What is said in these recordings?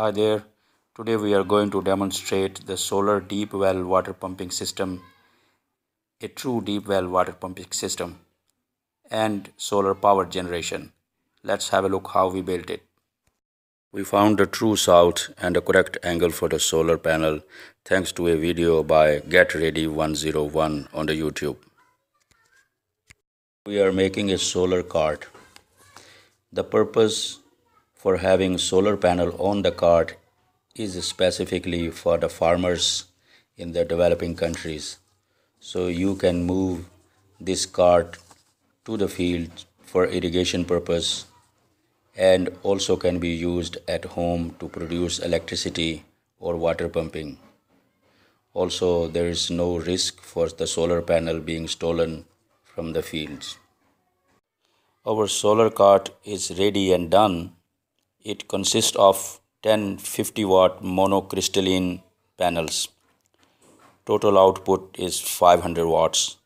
Hi there, today we are going to demonstrate the solar deep well water pumping system, a true deep well water pumping system and solar power generation. Let's have a look how we built it. We found the true south and the correct angle for the solar panel thanks to a video by GetReady101 on the YouTube. We are making a solar cart. The purpose for having solar panel on the cart is specifically for the farmers in the developing countries. So you can move this cart to the field for irrigation purpose and also can be used at home to produce electricity or water pumping. Also, there is no risk for the solar panel being stolen from the fields. Our solar cart is ready and done. It consists of 10 50-watt monocrystalline panels. Total output is 500 watts.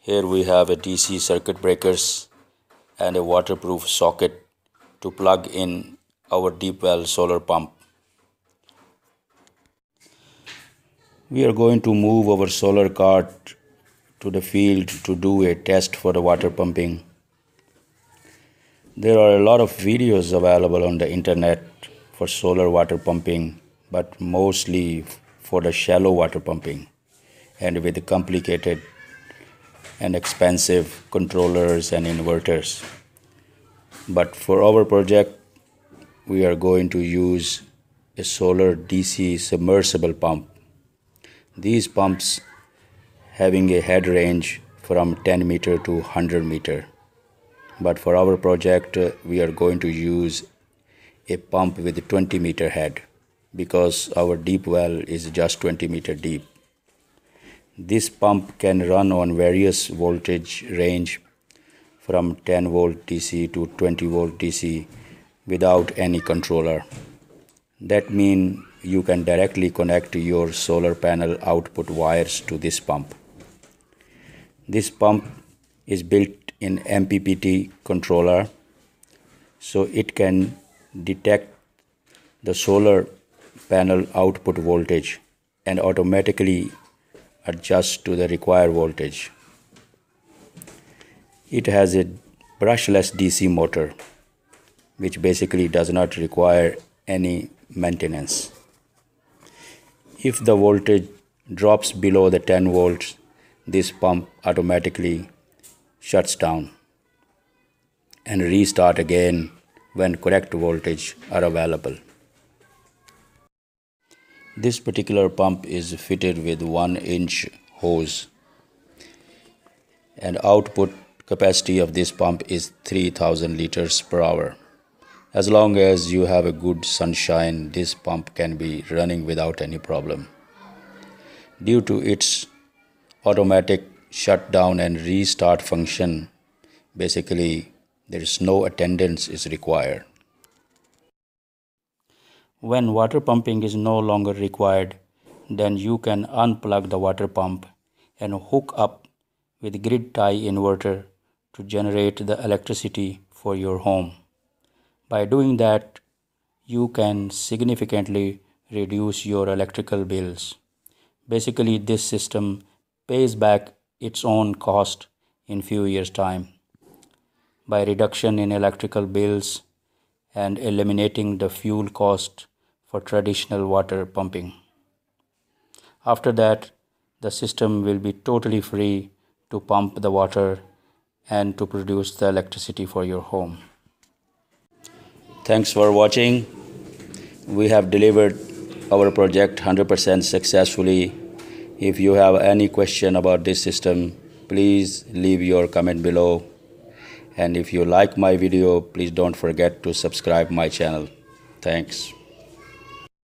Here we have a DC circuit breakers and a waterproof socket to plug in our deep well solar pump. We are going to move our solar cart to the field to do a test for the water pumping. There are a lot of videos available on the internet for solar water pumping, but mostly for the shallow water pumping and with complicated and expensive controllers and inverters. But for our project, we are going to use a solar DC submersible pump. These pumps having a head range from 10 meter to 100 meter. But for our project, we are going to use a pump with a 20 meter head because our deep well is just 20 meter deep. This pump can run on various voltage range from 10 volt DC to 20 volt DC without any controller. That means you can directly connect your solar panel output wires to this pump. This pump is built in MPPT controller, so it can detect the solar panel output voltage and automatically adjust to the required voltage. It has a brushless DC motor, which basically does not require any maintenance. If the voltage drops below the 10 volts, this pump automatically shuts down and restart again when correct voltage are available. This particular pump is fitted with 1-inch hose and output capacity of this pump is 3000 liters per hour. As long as you have a good sunshine, this pump can be running without any problem. Due to its automatic shut down and restart function, basically there is no attendance is required. When water pumping is no longer required, then you can unplug the water pump and hook up with grid tie inverter to generate the electricity for your home. By doing that, you can significantly reduce your electrical bills. Basically, this system pays back its own cost in few years time by reduction in electrical bills and eliminating the fuel cost for traditional water pumping. After that, the system will be totally free to pump the water and to produce the electricity for your home. Thanks for watching. We have delivered our project 100% successfully. If you have any question about this system, please leave your comment below. And if you like my video, please don't forget to subscribe my channel. Thanks.